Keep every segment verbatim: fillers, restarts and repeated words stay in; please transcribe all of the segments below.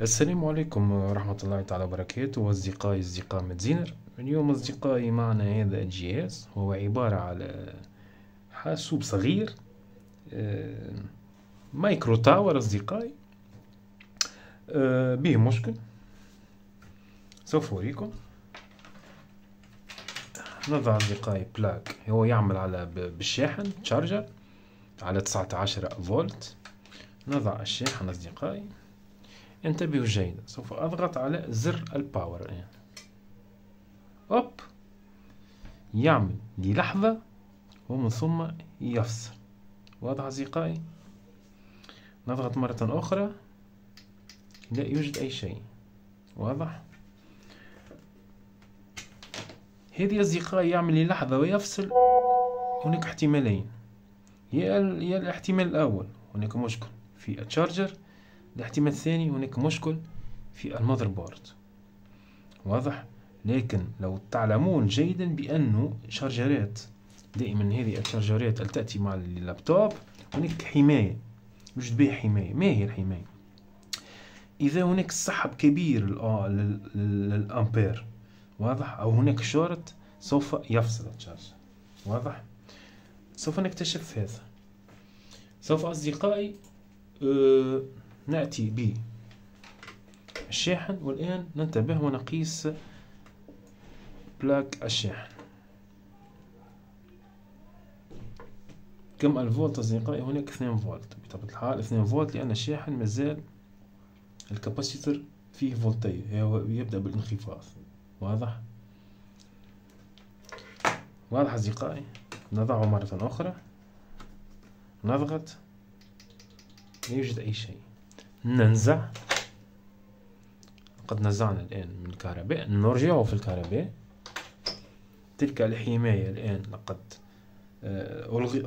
السلام عليكم ورحمة الله تعالى وبركاته أصدقائي أصدقاء ميد زينر. اليوم أصدقائي معنا هذا الجهاز، هو عبارة على حاسوب صغير مايكرو تاور أصدقائي. به مشكل سوف أوريكم. نضع أصدقائي بلاك، هو يعمل على بالشاحن تشارجر على تسعة عشر فولت. نضع الشاحن أصدقائي، انتبهوا جيدا، سوف اضغط على زر الباور الان. اوب، يعمل للحظة ومن ثم يفصل. واضح اصدقائي؟ نضغط مرة اخرى، لا يوجد اي شيء. واضح؟ هذه اصدقائي يعمل للحظة ويفصل. هناك احتمالين، يا الاحتمال الاول هناك مشكل في التشارجر، الاحتمال الثاني هناك مشكل في المذر بورد. واضح؟ لكن لو تعلمون جيدا بأنه شارجرات، دائما هذه الشارجرات التي تأتي مع اللابتوب هناك حماية، يوجد بها حماية. ما هي الحماية؟ إذا هناك سحب كبير للأمبير، واضح، أو هناك شورت سوف يفصل الشارجر. واضح؟ سوف نكتشف هذا. سوف أصدقائي أه نأتي ب الشاحن، والآن ننتبه ونقيس بلاك الشاحن كم الفولت أصدقائي. هناك اثنين فولت، بطبيعة الحال اثنين فولت لأن الشاحن مازال الكاباسيتر فيه فولتين، يبدأ بالانخفاض. واضح؟ واضح أصدقائي؟ نضعه مرة أخرى، نضغط، لا يوجد أي شيء. ننزع، قد نزعنا الآن من الكهرباء، نرجعه في الكهرباء. تلك الحماية الآن لقد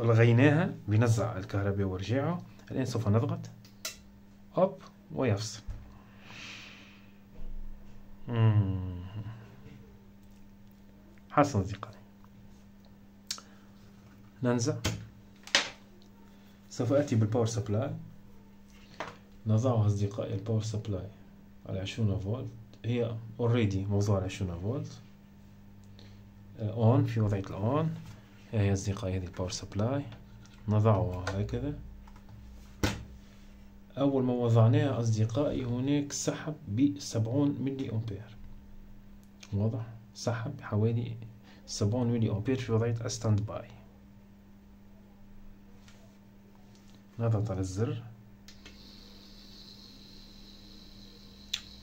ألغيناها بنزع الكهرباء ورجعه. الآن سوف نضغط أب ويفصل. حسنا أصدقائي، ننزع، سوف أتي بالباور سبلاي. نضع أصدقائي الباور سبلاي على عشرين فولت، هي اوريدي موضوع على عشرين فولت، اون في وضعية الاون. ها هي أصدقائي هذه الباور سبلاي، نضعها هكذا. أول ما وضعناها أصدقائي هناك سحب بسبعون ملي أمبير. واضح؟ سحب حوالي سبعون ملي أمبير في وضعية الستاند باي. نضغط على الزر.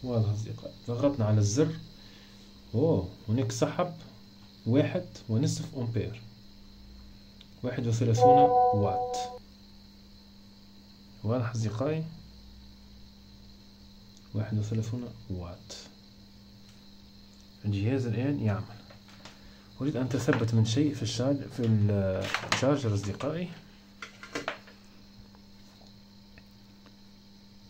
واضح أصدقائي؟ ضغطنا على الزر، أوه هناك سحب واحد ونصف أمبير، واحد وثلاثون وات. واضح أصدقائي؟ واحد وثلاثون وات. الجهاز الآن يعمل. أريد أن أتثبت من شيء في الشارج في الشارجر أصدقائي.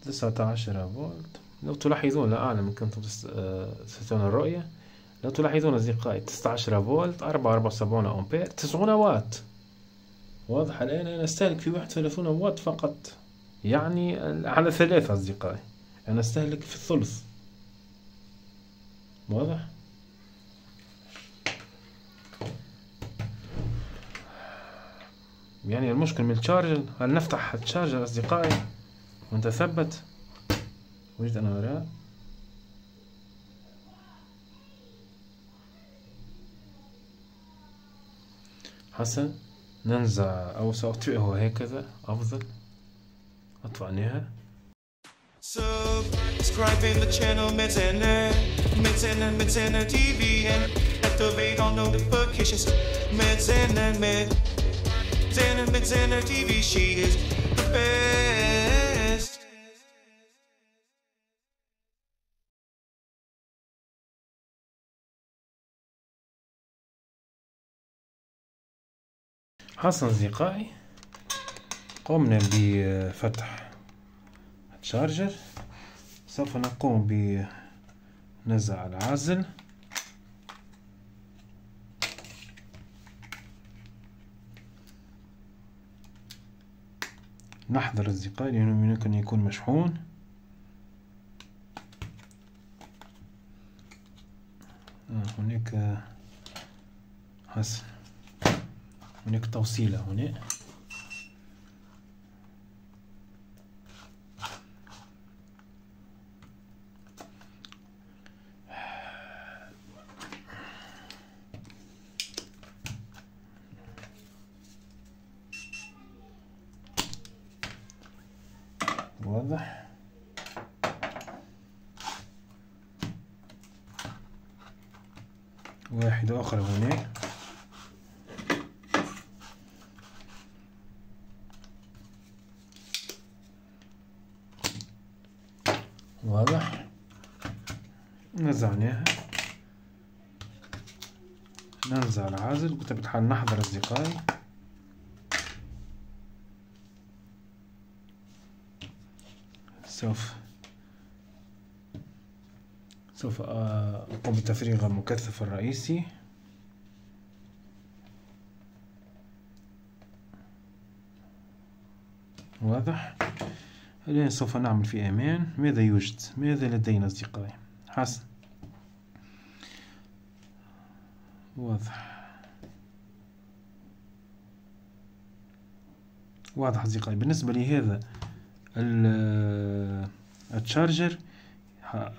تسعة عشر فولت. لو تلاحظون، لا أعلم إن كنتم تستطيعون الرؤية، لو تلاحظون أصدقائي تسعة عشر فولت، أربعة وسبعين أمبير، تسعين وات. واضح؟ الآن أنا أستهلك في واحد وثلاثين وات فقط، يعني على ثلاثة أصدقائي، أنا أستهلك في الثلث. واضح؟ يعني المشكل من الشارجر. هل نفتح الشارجر أصدقائي ونتثبت؟ وجدت أنا وراء، حسن ننزع أو سأطفئه هكذا أفضل. أطفأناها. Subscribing the channel MED Zener, MED Zener, MED Zener تي في and activate all notifications. MED Zener, MED Zener, MED Zener تي في. She is the best. حسنا أصدقائي، قمنا بفتح الشارجر. سوف نقوم بنزع العازل. نحضر أصدقائي لأنه يمكن أن يكون مشحون. هناك حسن، هناك توصيلة هنا. واضح. واحدة أخرى هنا. واضح. نزعناها. ننزع العازل بطبيعة الحال. نحضر أصدقائي. سوف سوف أقوم بتفريغ المكثف الرئيسي. واضح. الآن سوف نعمل في أمان. ماذا يوجد؟ ماذا لدينا أصدقائي؟ حسن. واضح. واضح أصدقائي. بالنسبة لهذا التشارجر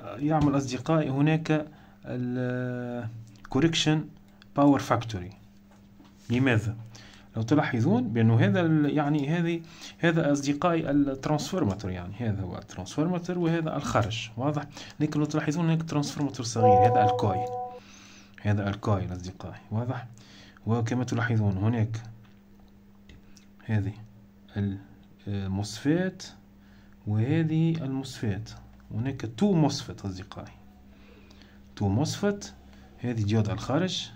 يعمل أصدقائي هناك الكوريكشن باور فاكتوري. لماذا؟ لو تلاحظون بأنه هذا يعني هذه هذا أصدقائي الترانسفورماتور، يعني هذا هو الترانسفورماتور وهذا الخرج. واضح. لكن لو تلاحظون هناك ترانسفورماتور صغير، هذا الكويل، هذا الكويل أصدقائي. واضح. وكما تلاحظون هناك هذه المصفات وهذه المصفات. هناك تو مصفت أصدقائي، تو مصفت. هذه ديود الخارج.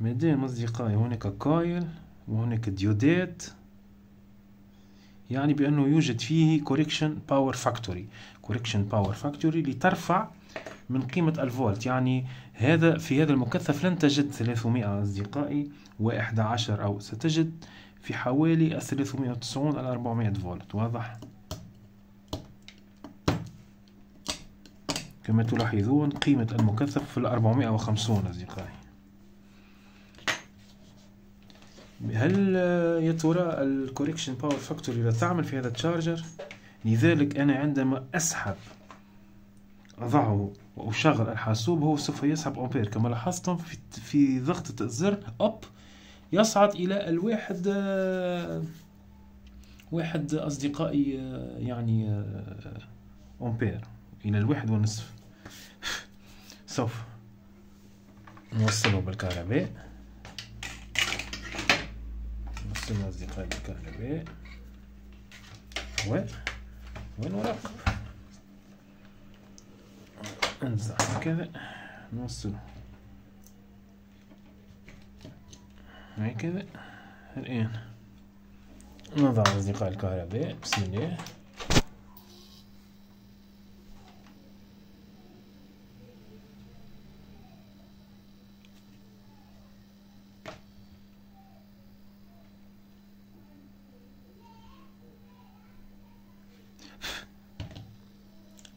مادام أصدقائي هناك كايل وهناك ديودات، يعني بأنه يوجد فيه كوريكشن باور فاكتوري، كوريكشن باور فاكتوري لترفع من قيمة الفولت. يعني هذا في هذا المكثف لن تجد ثلاثمائة أصدقائي وأحد عشر، أو ستجد في حوالي الثلاثمائة وتسعون إلى أربعمائة فولت. واضح. كما تلاحظون قيمة المكثف في الأربعمائة وخمسون أصدقائي. هل يا ترى الكوريكشن باور فاكتوري لا تعمل في هذا التشارجر؟ لذلك أنا عندما أسحب أضعه وأشغل الحاسوب هو سوف يسحب أمبير. كما لاحظتم في في ضغطة الزر أب يصعد إلى الواحد واحد أصدقائي، يعني أمبير إلى الواحد ونصف. سوف نوصله بالكهرباء، نوصله أصدقائي بالكهرباء و ونراقب. انزع هكذا، نوصله هكذا. الآن نضع أصدقائي الكهرباء. بسم الله.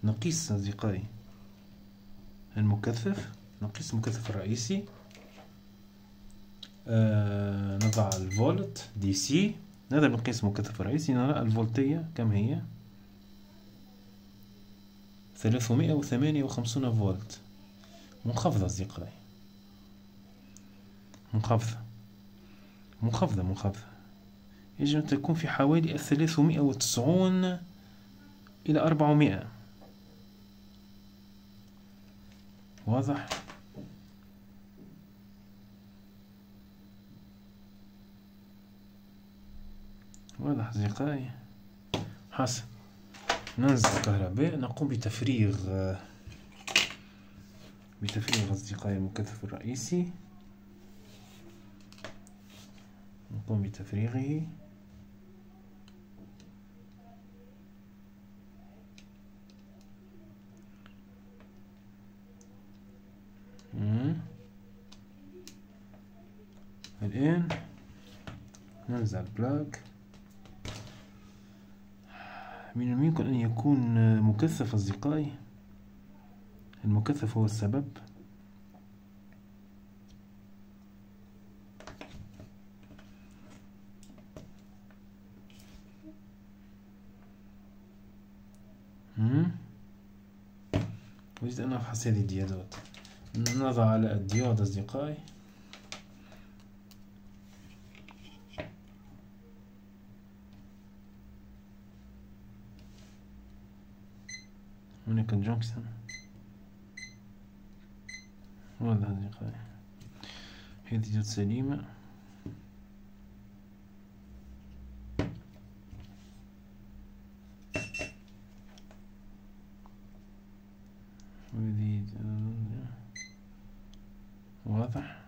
نقيس أصدقائي المكثف، نقيس المكثف الرئيسي. آه نضع الفولت دي سي. نذهب نقيس المكثف الرئيسي، نرى الفولتية كم هي؟ ثلاثمائة وثمانية وخمسون فولت. منخفضة أصدقائي، منخفضة منخفضة منخفضة. يجب أن تكون في حوالي الثلاثمائة وتسعون إلى أربعمائة. واضح. واضح أصدقائي. حسن. ننزل الكهرباء، نقوم بتفريغ بتفريغ أصدقائي المكثف الرئيسي. نقوم بتفريغه. الآن ننزع البلاك. من الممكن أن يكون مكثف أصدقائي، المكثف هو السبب. أريد أن أفحص هذه الديودات. نضع على الديود أصدقائي، هناك جونكسن. واضح أصدقائي، هذه ديود سليمة. واضح،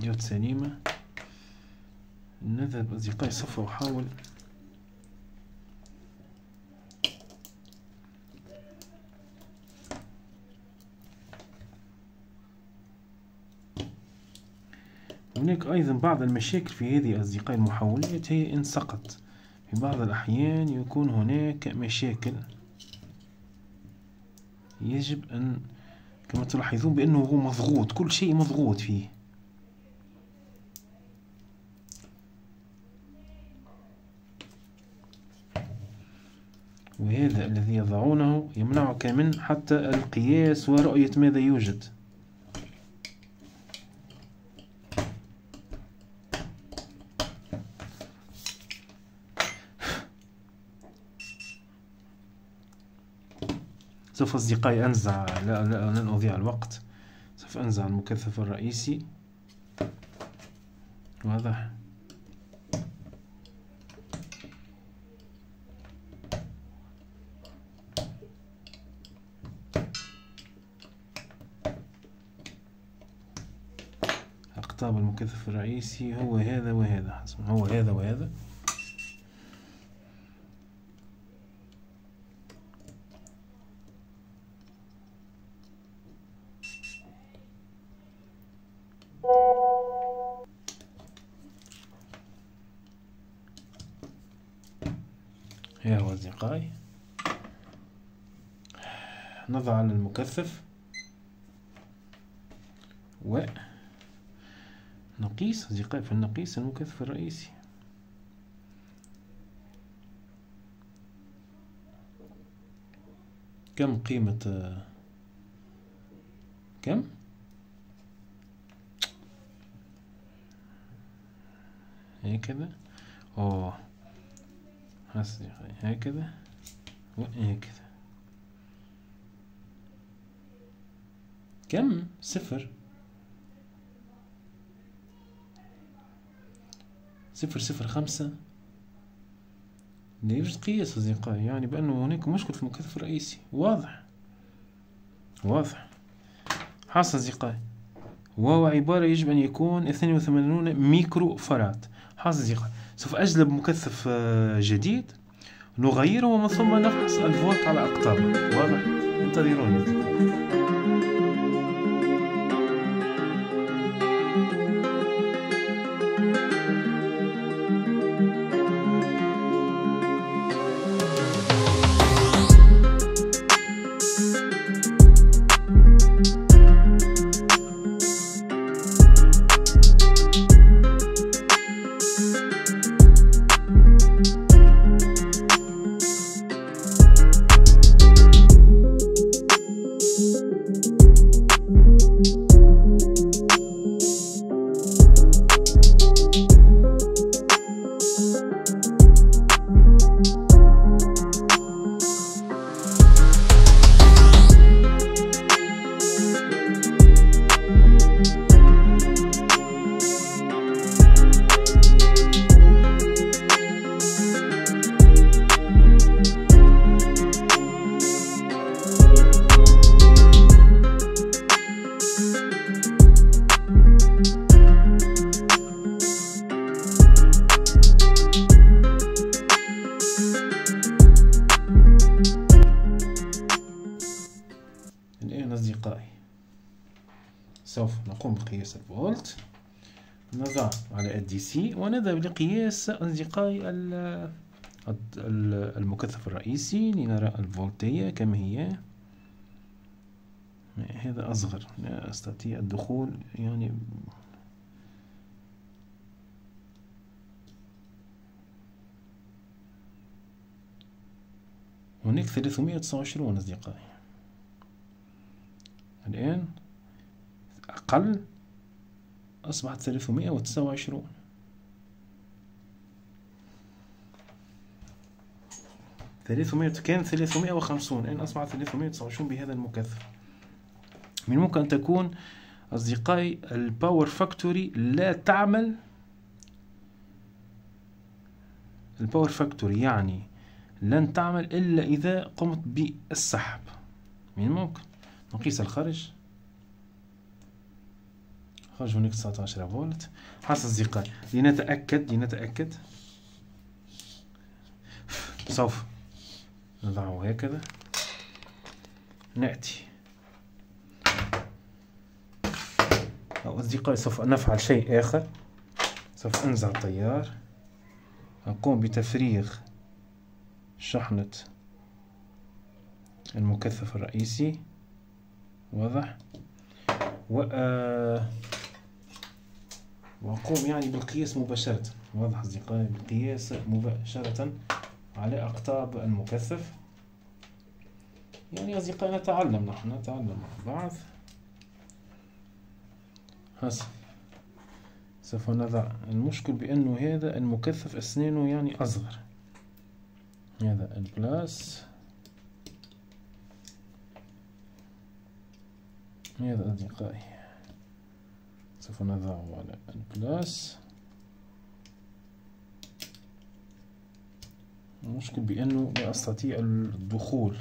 ديود سليمة. نذهب أصدقائي سوف أحاول هناك أيضا بعض المشاكل في هذه أصدقائي المحولات، هي إن سقط في بعض الأحيان يكون هناك مشاكل، يجب أن كما تلاحظون بأنه هو مضغوط، كل شيء مضغوط فيه. وهذا الذي يضعونه يمنعك من حتى القياس ورؤية ماذا يوجد. سوف أصدقائي أنزع، لا لا لن أضيع الوقت، سوف أنزع المكثف الرئيسي. واضح، أقطاب المكثف الرئيسي هو هذا وهذا، حسنا هو هذا وهذا. يا أصدقائي نضع على المكثف ونقيس أصدقائي، فلنقيس المكثف الرئيسي. كم قيمة كم؟ هكذا أو أصدقائي هكذا وهكذا. كم؟ صفر صفر صفر خمسة. لا يوجد قياس أصدقائي، يعني بأنه هناك مشكل في المكثف الرئيسي. واضح واضح حاصل أصدقائي، وهو عبارة يجب أن يكون اثنين وثمانون ميكرو فراد. حاصل أصدقائي، سوف أجلب مكثف جديد نغيره ومن ثم نفحص الفولت على أقطابه. واضح، انتظروني. سوف نقوم بقياس الفولت، نضع على الدي سي ونذهب لقياس أصدقائي المكثف الرئيسي لنرى الفولتية كم هي. هذا أصغر، لا أستطيع الدخول يعني هناك ثلاثمائة وتسعة وعشرون أصدقائي. الآن أقل، أصبحت ثلاثمائة وتسعة وعشرون. ثلاثمائة كان ثلاثمائة وخمسون، الآن أصبحت ثلاثمائة وتسعة وعشرون بهذا المكثف. من ممكن أن تكون أصدقائي الباور فاكتوري لا تعمل. الباور فاكتوري يعني لن تعمل إلا إذا قمت بالسحب. من الممكن نقيس الخرج. خرج هناك تسعة عشر فولت. حسنا أصدقائي لنتأكد لنتأكد سوف نضعه هكذا. نأتي أو أصدقائي سوف نفعل شيء آخر. سوف أنزع التيار، أقوم بتفريغ شحنة المكثف الرئيسي، واضح، و وأقوم يعني بالقياس مباشرة، واضح أصدقائي، بالقياس مباشرة على أقطاب المكثف. يعني أصدقائي نتعلم، نحن نتعلم مع بعض. حسنا سوف نضع. المشكل بأنه هذا المكثف أسنانه يعني أصغر، هذا البلاس، هذا أصدقائي سوف نضعه على البلاس. المشكل بأنه لا أستطيع الدخول.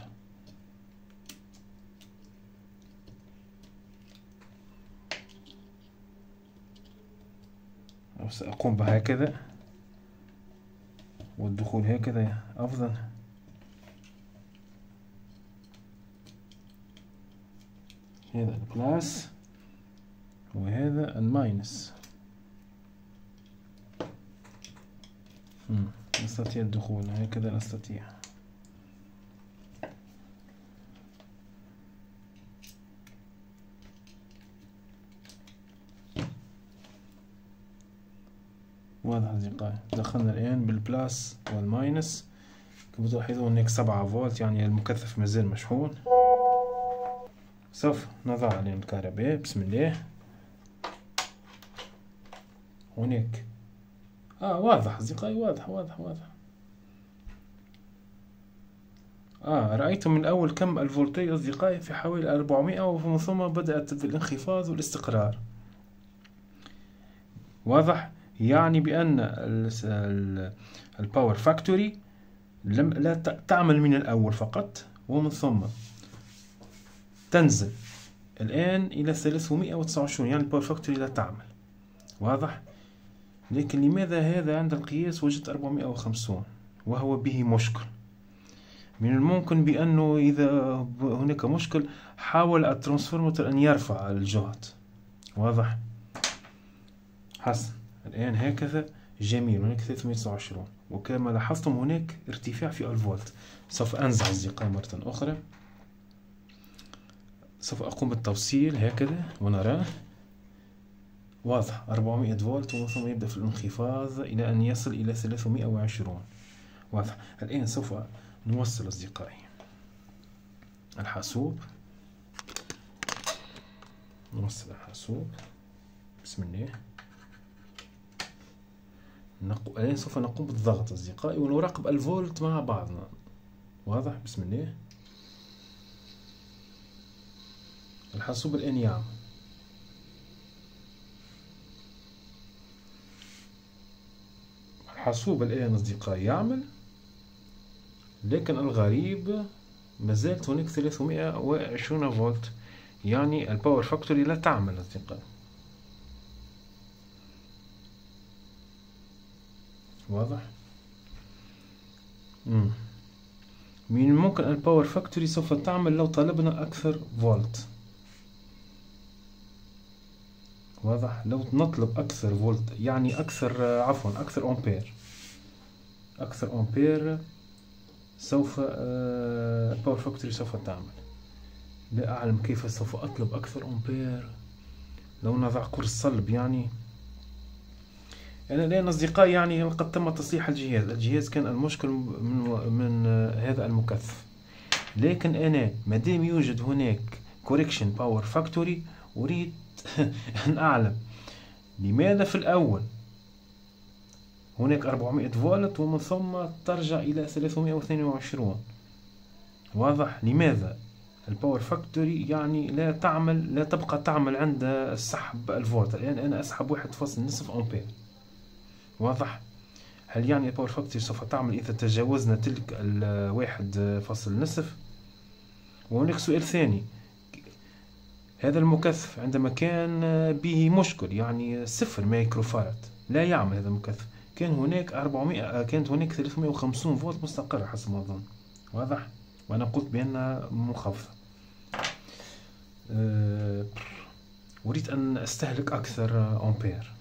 سأقوم بهكذا والدخول هكذا أفضل. هذا البلاس وهذا الماينس. أستطيع الدخول هكذا، أستطيع. واضح أصدقائي، دخلنا الآن بالبلاس والماينس. كما تلاحظون هناك سبعة فولت، يعني المكثف مازال مشحون. سوف نضع عليه الكهرباء، بسم الله. هناك آه واضح أصدقائي، واضح واضح واضح. آه رأيتم من الأول كم الفولتي أصدقائي، في حوالي أربعمائة، ومن ثم بدأت بالانخفاض والاستقرار. واضح، يعني بأن الباور فاكتوري لم لا تعمل من الأول فقط، ومن ثم تنزل الآن إلى ثلاثمائة وتسعة وعشرين، يعني الباور فاكتوري لا تعمل، واضح. لكن لماذا هذا عند القياس وجدت أربعمائة وخمسين وهو به مشكل؟ من الممكن بأنه إذا هناك مشكل حاول الترانسفورمتر أن يرفع الجهد، واضح. حسن الآن هكذا جميل، هناك ثلاثمائة وتسعة وعشرين، وكما لاحظتم هناك ارتفاع في الفولت. سوف أنزع أصدقائي مرة أخرى، سوف أقوم بالتوصيل هكذا ونراه. واضح أربعمائة فولت، ومن ثم يبدأ في الانخفاض إلى أن يصل إلى ثلاثمائة وعشرين، واضح. الآن سوف نوصل أصدقائي الحاسوب، نوصل الحاسوب، بسم الله. نقو... الآن سوف نقوم بالضغط أصدقائي ونراقب الفولت مع بعضنا، واضح، بسم الله. الحاسوب الآن يعمل. الحاسوب الآن أصدقائي يعمل، لكن الغريب مازالت هناك ثلاثمائة وعشرين فولت، يعني الباور فاكتوري لا تعمل أصدقائي، واضح. مم. من ممكن الباور فاكتوري سوف تعمل لو طلبنا أكثر فولت، واضح، لو نطلب أكثر فولت، يعني أكثر، عفوا، أكثر أمبير. أكثر أمبير سوف باور فاكتوري سوف تعمل. لا أعلم كيف سوف أطلب أكثر أمبير لو نضع قرص صلب. يعني أنا لأن أصدقائي يعني قد تم تصليح الجهاز، الجهاز كان المشكل من من هذا المكثف، لكن أنا مادام يوجد هناك كوريكشن باور فاكتوري أريد أن أعلم لماذا في الأول هناك أربعمائة فولت ومن ثم ترجع إلى ثلاثمائة واثنين وعشرين. واضح لماذا الباور فاكتوري يعني لا تعمل، لا تبقى تعمل عند السحب الفولت. الآن أنا أسحب واحد فاصل نصف أمبير. واضح. هل يعني الباور فاكتوري سوف تعمل إذا تجاوزنا تلك الواحد فاصل نصف؟ وهناك سؤال ثاني، هذا المكثف عندما كان به مشكل يعني صفر مايكروفارد لا يعمل هذا المكثف، كان هناك أربعمائة كانت هناك ثلاثمائة وخمسين فولت مستقرة حسب ما أظن. واضح. وأنا قلت بأنها منخفضة. أريد أن أستهلك أكثر أمبير.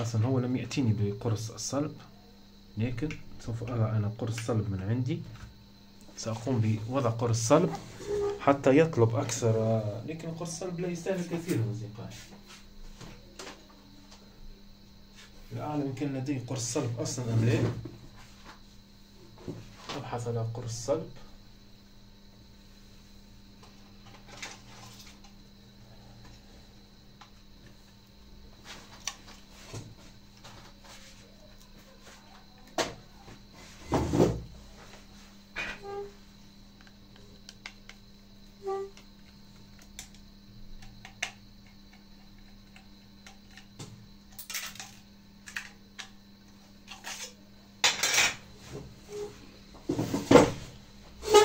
أصلا هو لم يأتيني بقرص الصلب، لكن سوف أضع أنا قرص صلب من عندي. سأقوم بوضع قرص صلب حتى يطلب أكثر، لكن قرص صلب لا يستهلك كثير أصدقائي. لا أعلم إن كان لدي قرص صلب أصلا أم لا. أبحث على قرص صلب.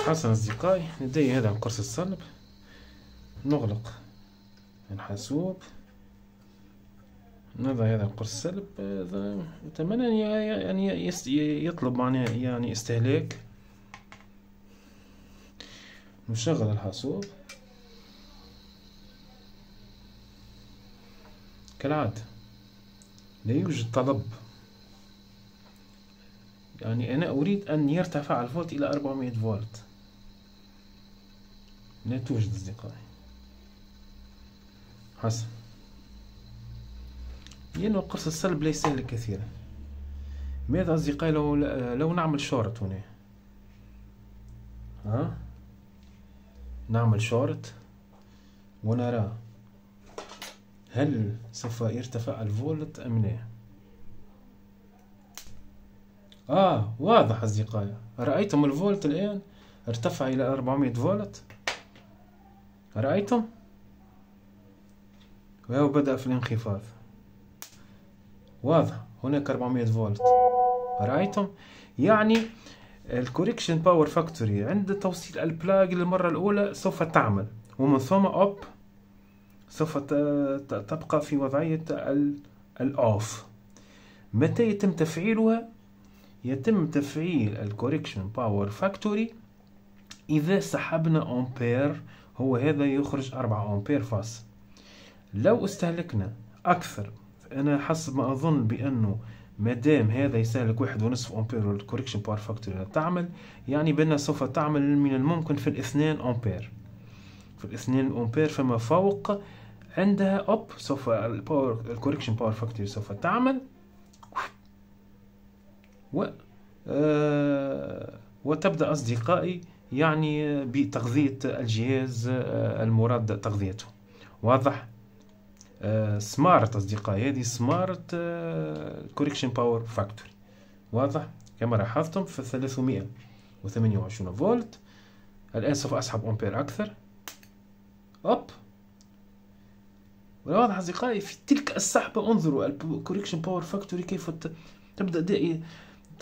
حسنا أصدقائي، لدي هذا القرص الصلب. نغلق الحاسوب، نضع هذا القرص الصلب. أتمنى أن يطلب معنا يعني استهلاك. نشغل الحاسوب كالعادة، لا يوجد طلب. يعني أنا أريد أن يرتفع الفولت إلى أربعمائة فولت، لا توجد أصدقائي. حسن، لأن القرص الصلب لا يستهلك كثيرا. ماذا أصدقائي لو لو نعمل شورت هنا؟ ها، نعمل شورت ونرى هل سوف يرتفع الفولت أم لا. آه واضح أصدقائي، رأيتم الفولت الآن ارتفع إلى أربعمائة فولت. رأيتم؟ وهو بدأ في الانخفاض. واضح، هناك أربعمائة فولت. رأيتم؟ يعني الكوريكشن باور فاكتوري عند توصيل البلاغ للمرة الأولى سوف تعمل، ومن ثم أوب سوف تبقى في وضعية الأوف. متى يتم تفعيلها؟ يتم تفعيل الكوريكشن باور فاكتوري إذا سحبنا أمبير، هو هذا يخرج أربعة أمبير فاصل. لو استهلكنا أكثر، أنا حسب ما أظن بأنه مادام هذا يستهلك واحد ونصف أمبير والكوريكشن باور فاكتوري لا تعمل، يعني بأنها سوف تعمل من الممكن في الاثنين أمبير. في الاثنين أمبير فما فوق عندها أوب سوف الكوريكشن باور فاكتوري سوف تعمل و آه وتبدأ أصدقائي يعني بتغذية الجهاز المراد تغذيته. واضح. آه سمارت أصدقائي، هذه سمارت كوريكشن باور فاكتوري. واضح. كما لاحظتم في ثلاثمائة وثمانية وعشرين فولت. الآن سوف أسحب أمبير أكثر. أوب. واضح أصدقائي، في تلك السحبة انظروا الكوريكشن باور فاكتوري كيف تبدأ دقيقة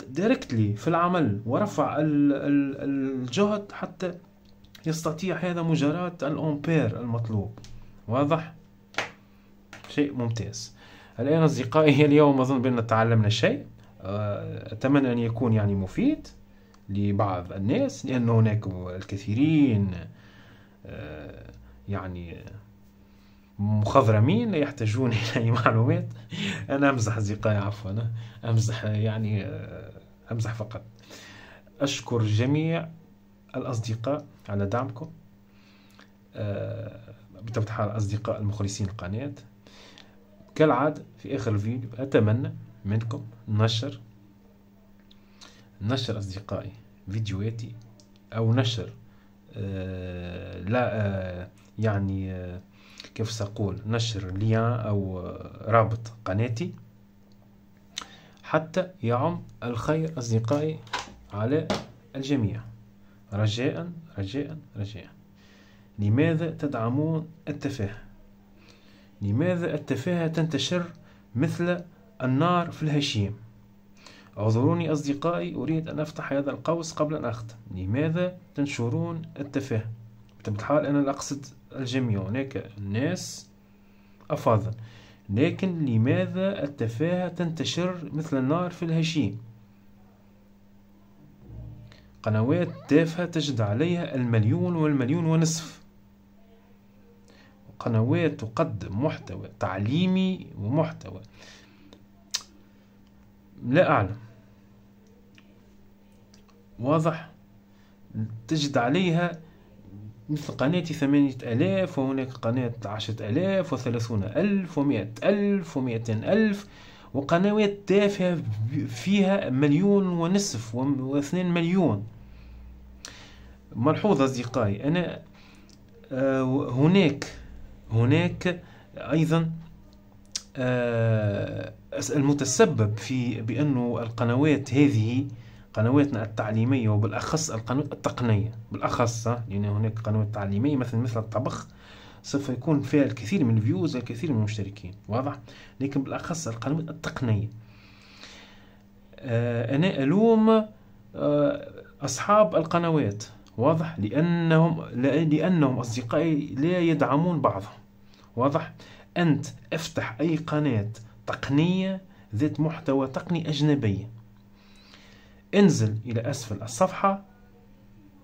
دايركتلي في العمل ورفع الجهد حتى يستطيع هذا مجاراة الأمبير المطلوب. واضح. شيء ممتاز. الآن أصدقائي اليوم أظن بأن تعلمنا شيء، أتمنى أن يكون يعني مفيد لبعض الناس، لأن هناك الكثيرين يعني مخضرمين لا يحتاجون إلى معلومات. أنا أمزح أصدقائي، عفوا أمزح، يعني أمزح فقط. أشكر جميع الأصدقاء على دعمكم، بطبيعة الحال أصدقاء المخلصين القناة. كالعادة في آخر الفيديو أتمنى منكم نشر نشر أصدقائي فيديوهاتي، أو نشر آه لا آه يعني آه كيف سأقول، نشر ليان أو آه رابط قناتي حتى يعم الخير أصدقائي على الجميع. رجاء رجاء رجاء، لماذا تدعمون التفاهة؟ لماذا التفاهة تنتشر مثل النار في الهشيم؟ اعذروني أصدقائي، أريد أن أفتح هذا القوس قبل أن أختم. لماذا تنشرون التفاهة؟ بطبيعة الحال أنا أقصد الجميع، هناك الناس أفاضل، لكن لماذا التفاهة تنتشر مثل النار في الهشيم؟ قنوات تافهة تجد عليها المليون والمليون ونصف، قنوات تقدم محتوى تعليمي ومحتوى لا أعلم، واضح، تجد عليها مثل قناتي ثمانية آلاف، وهناك قناة عشرة آلاف وثلاثون ألف ومائة ألف ومائتين ألف، وقنوات تافهة فيها مليون ونصف واثنين مليون. ملحوظ أصدقائي، أنا هناك هناك أيضا المتسبب في بأنه القنوات هذه، قنواتنا التعليمية وبالأخص القنوات التقنية بالأخص، لأن هناك قنوات تعليمية مثل مثل الطبخ سوف يكون فيها الكثير من الفيوز والكثير من المشتركين، واضح، لكن بالأخص القنوات التقنية. أنا ألوم أصحاب القنوات، واضح، لأنهم لأنهم أصدقائي لا يدعمون بعضهم، واضح. أنت افتح أي قناة تقنية ذات محتوى تقني أجنبية، انزل إلى أسفل الصفحة،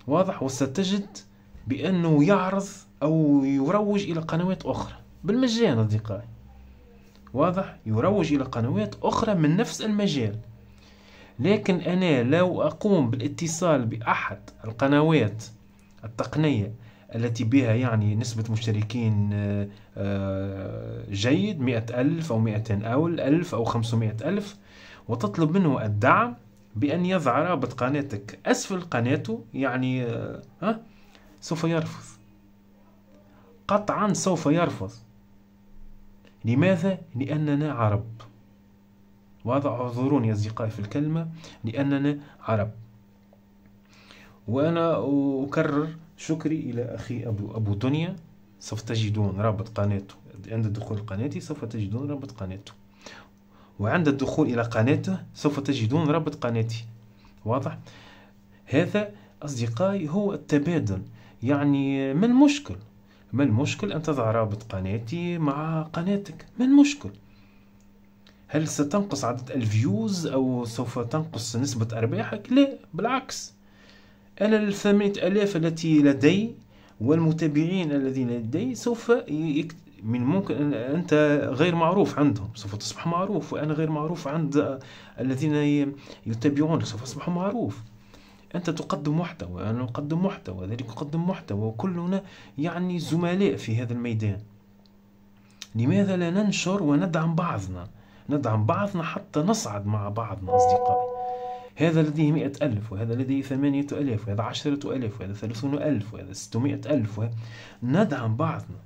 واضح، وستجد بأنه يعرض أو يروج إلى قنوات أخرى بالمجان أصدقائي، واضح، يروج إلى قنوات أخرى من نفس المجال. لكن أنا لو أقوم بالاتصال بأحد القنوات التقنية التي بها يعني نسبة مشتركين جيد مئة ألف أو مئتين أو ألف أو خمسمائة ألف، وتطلب منه الدعم بأن يضع رابط قناتك أسفل قناته، يعني ها سوف يرفض، قطعا سوف يرفض. لماذا؟ لأننا عرب، واضح، اعذروني أصدقائي في الكلمة، لأننا عرب. وأنا أكرر شكري إلى أخي أبو أبو دنيا، سوف تجدون رابط قناته عند الدخول لقناتي، سوف تجدون رابط قناته، وعند الدخول إلى قناته سوف تجدون رابط قناتي، واضح. هذا أصدقائي هو التبادل، يعني ما المشكل؟ ما المشكل أن تضع رابط قناتي مع قناتك؟ ما المشكل؟ هل ستنقص عدد الفيوز أو سوف تنقص نسبة أرباحك؟ لا، بالعكس. أنا الثمانية آلاف التي لدي والمتابعين الذين لدي سوف يكت... من ممكن أن أنت غير معروف عندهم، سوف تصبح معروف، وأنا غير معروف عند الذين يتابعونك، سوف أصبح معروف. أنت تقدم محتوى، أنا أقدم محتوى، ذلك يقدم محتوى، وكلنا يعني زملاء في هذا الميدان. لماذا لا ننشر وندعم بعضنا؟ ندعم بعضنا حتى نصعد مع بعضنا أصدقائي. هذا لديه مئة ألف، وهذا لديه ثمانية ألاف، وهذا عشرة ألاف، وهذا ثلاثون ألف، وهذا ستمائة ألف، وهذا... ندعم بعضنا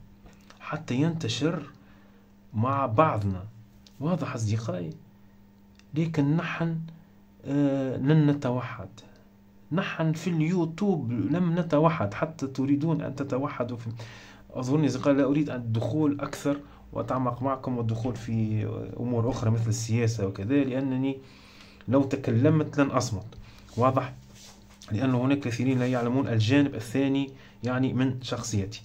حتى ينتشر مع بعضنا، واضح أصدقائي. لكن نحن آه لن نتوحد، نحن في اليوتيوب لم نتوحد، حتى تريدون أن تتوحدوا في... أظن أصدقائي لا أريد الدخول أكثر وأتعمق معكم والدخول في أمور أخرى مثل السياسة وكذا، لأنني لو تكلمت لن أصمت، واضح، لأن هناك كثيرين لا يعلمون الجانب الثاني يعني من شخصيتي.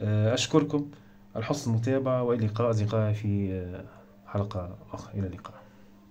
أشكركم على حسن المتابعة، وإلى اللقاء أصدقائي في حلقة أخرى، إلى اللقاء.